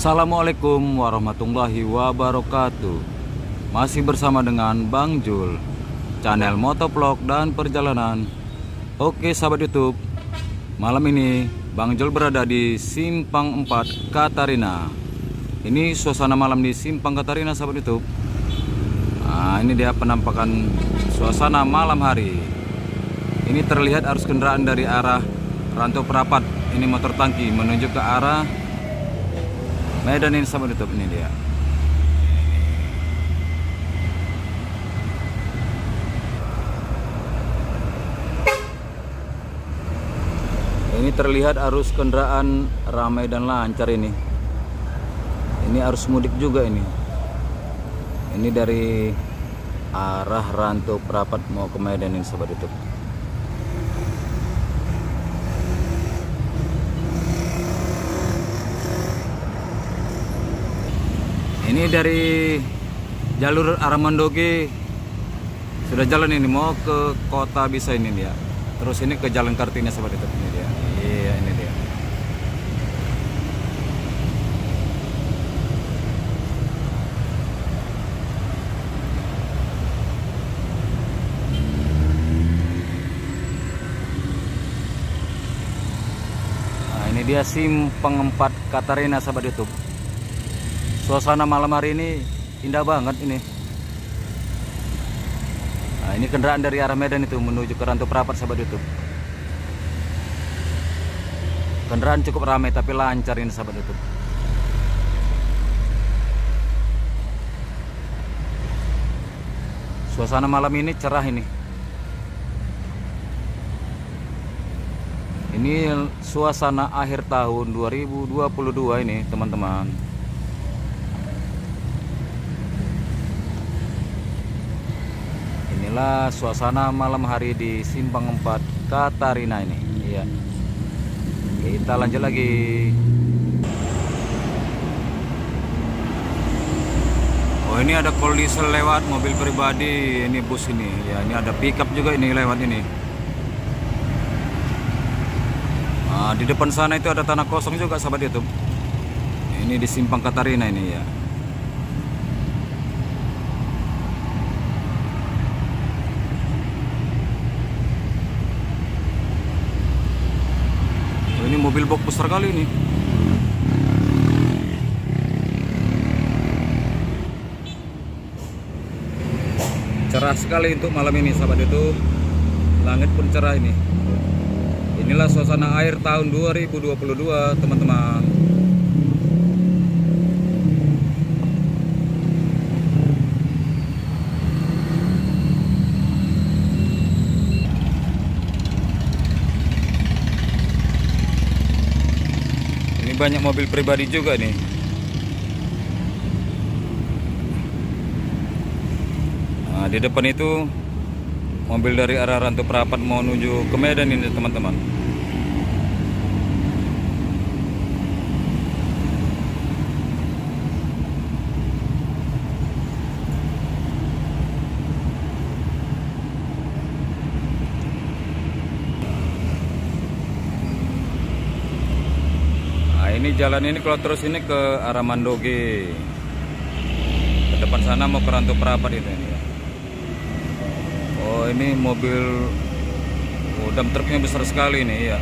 Assalamualaikum warahmatullahi wabarakatuh. Masih bersama dengan Bang Jul, channel motovlog dan perjalanan. Oke sahabat YouTube, malam ini Bang Jul berada di Simpang 4 Katarina. Ini suasana malam di Simpang Katarina sahabat YouTube. Nah, ini dia penampakan suasana malam hari. Ini terlihat arus kendaraan dari arah Rantau Prapat. Ini motor tangki menuju ke arah Medan ini sahabat YouTube. Ini dia. Ini terlihat arus kendaraan ramai dan lancar ini. Ini arus mudik juga ini. Ini dari arah Rantau Prapat mau ke Medan ini sahabat YouTube. Ini dari jalur Aramandogi sudah jalan ini mau ke kota bisa ini dia. Terus ini ke jalan Kartini sahabat YouTube ini dia. Iya, ini dia. Nah, ini dia Simpang 4 Katarina sahabat YouTube. Suasana malam hari ini indah banget ini. Nah, ini kendaraan dari arah Medan itu menuju ke Rantau Prapat sahabat YouTube. Kendaraan cukup ramai tapi lancar ini sahabat YouTube. Suasana malam ini cerah ini. Ini suasana akhir tahun 2022 ini teman-teman. Inilah suasana malam hari di Simpang 4 Katarina ini. Iya. Kita lanjut lagi. Oh, ini ada koldiesel lewat, mobil pribadi, ini bus ini. Ya, ini ada pickup juga ini lewat ini. Nah, di depan sana itu ada tanah kosong juga sahabat YouTube. Ini di Simpang Katarina ini ya. Ini mobil box besar kali ini. Cerah sekali untuk malam ini sahabat YouTube. Langit pun cerah ini. Inilah suasana akhir tahun 2022 teman-teman. Banyak mobil pribadi juga nih. Nah, di depan itu mobil dari arah Rantau Prapat mau menuju ke Medan ini teman-teman. Ini jalan ini kalau terus ini ke arah Mandoge. Ke depan sana mau ke Rantau Prapat itu ini. Oh, ini mobil, oh, dump truknya besar sekali ini ya.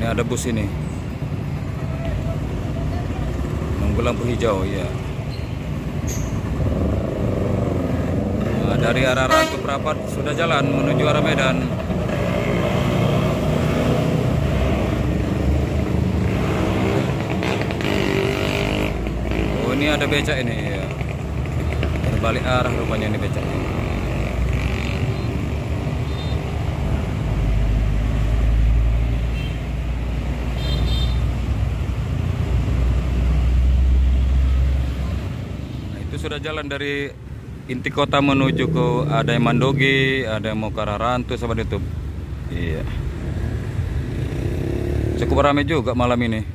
Ini ada bus ini. Lampu hijau ya. Nah, dari arah Rantau Prapat sudah jalan menuju arah Medan. Oh, ini ada becak ini ya. Berbalik arah rupanya ini becaknya. Sudah jalan dari inti kota menuju ke ada yang Mandoge, ada yang mau ke arah Rantau sahabat YouTube. Iya. Cukup ramai juga malam ini.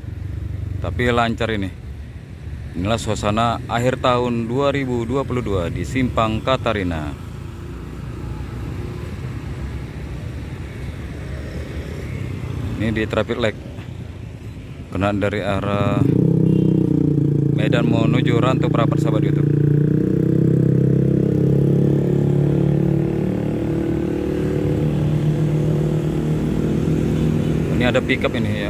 Tapi lancar ini. Inilah suasana akhir tahun 2022 di Simpang Katarina. Ini di traffic light. Kendaraan dari arah Medan menuju Rantau Prapat, sahabat YouTube. Ini ada pickup ini ya.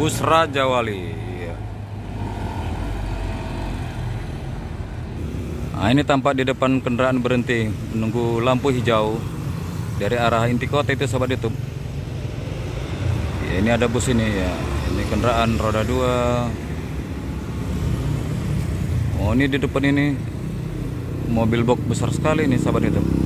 Bus Rajawali. Nah, ini tampak di depan kendaraan berhenti menunggu lampu hijau dari arah Inti Kota itu, sahabat YouTube. Ya, ini ada bus ini ya. Ini kendaraan roda 2. Oh, ini di depan ini mobil box besar sekali ini, sahabat YouTube.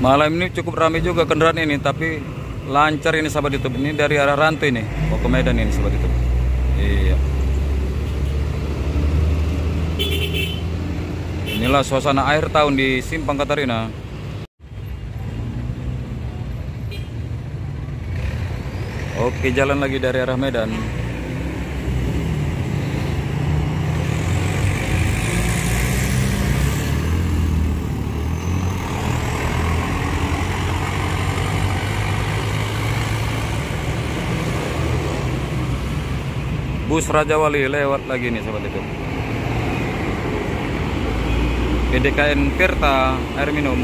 Malam ini cukup ramai juga kendaraan ini, tapi lancar ini, sahabat YouTube. Ini dari arah Rantau ini mau ke Medan ini, sahabat YouTube. Iya. Inilah suasana akhir tahun di Simpang Katarina. Oke, jalan lagi dari arah Medan. Bus Rajawali lewat lagi nih, sahabat itu. PDKN Pirta Air Minum.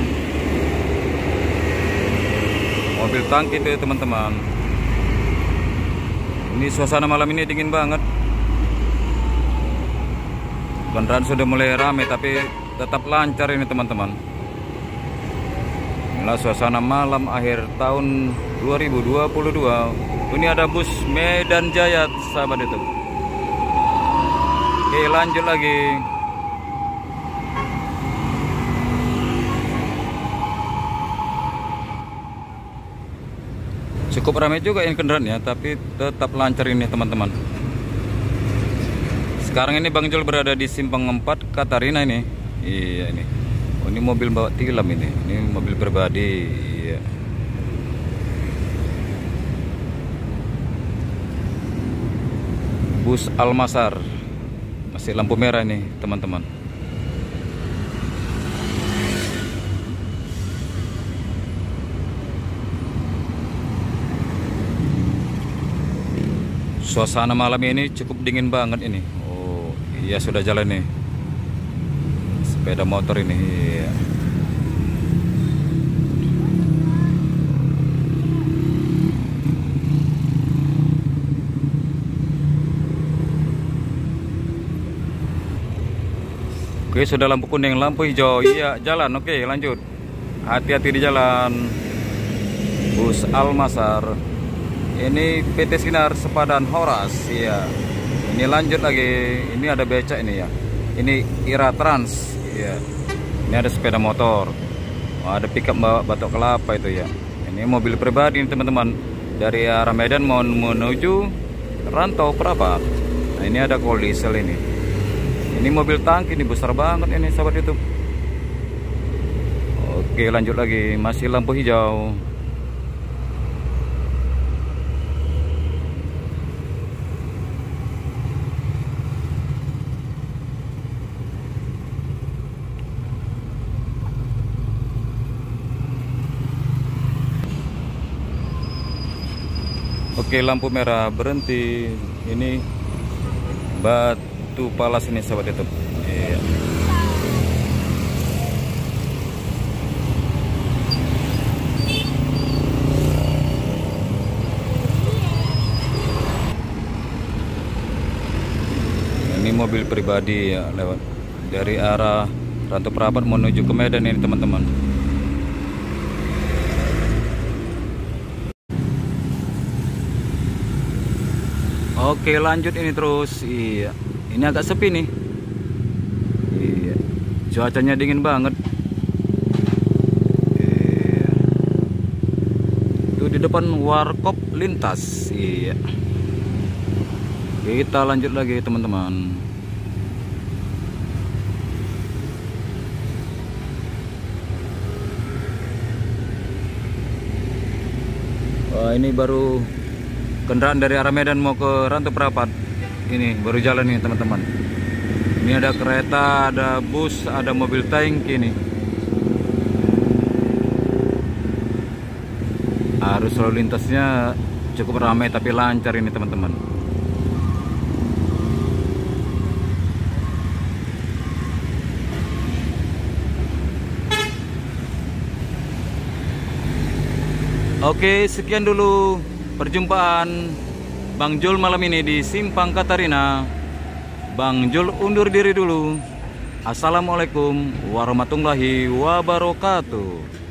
Mobil tangki itu ya, teman-teman. Ini suasana malam ini dingin banget. Kendaraan sudah mulai ramai tapi tetap lancar ini, teman-teman. Inilah suasana malam akhir tahun 2022. Ini ada bus Medan Jaya, sahabat itu. Oke, lanjut lagi. Cukup ramai juga ini kendaraan ya, tapi tetap lancar ini, teman-teman. Sekarang ini Bang Jul berada di Simpang 4 Katarina ini. Iya ini. Oh, ini mobil bawa tilam ini. Ini mobil pribadi. Iya. Bus Almasar masih lampu merah nih, teman-teman. Suasana malam ini cukup dingin banget ini. Oh iya, sudah jalan nih sepeda motor ini. Iya. Oke, sudah lampu kuning, lampu hijau, iya jalan. Oke, lanjut. Hati-hati di jalan. Bus Almasar. Ini PT Sinar Sepadan Horas, iya. Ini lanjut lagi. Ini ada becak ini ya. Ini Ira Trans, iya. Ini ada sepeda motor. Oh, ada pickup bawa batok kelapa itu ya. Ini mobil pribadi nih, teman-teman. Dari arah Medan mau menuju Rantau Prapat. Nah, ini ada kol diesel ini. Ini mobil tangki, ini besar banget ini, sahabat YouTube. Oke, lanjut lagi. Masih lampu hijau. Oke, lampu merah berhenti. Ini Batu Palas ini, sahabat YouTube. Iya. Ini mobil pribadi ya, lewat dari arah Rantau Prapat menuju ke Medan ini, teman-teman. Oke, lanjut ini terus. Iya, ini agak sepi nih. Iya, cuacanya dingin banget. Iya. Itu di depan warkop lintas. Iya. Kita lanjut lagi, teman-teman. Wah, ini baru kendaraan dari arah Medan mau ke Rantau Prapat. Ini baru jalan nih, teman-teman. Ini ada kereta, ada bus, ada mobil tangki nih. Arus lalu lintasnya cukup ramai tapi lancar ini, teman-teman. Oke, sekian dulu perjumpaan Bang Jul malam ini di Simpang Katarina. Bang Jul undur diri dulu. Assalamualaikum warahmatullahi wabarakatuh.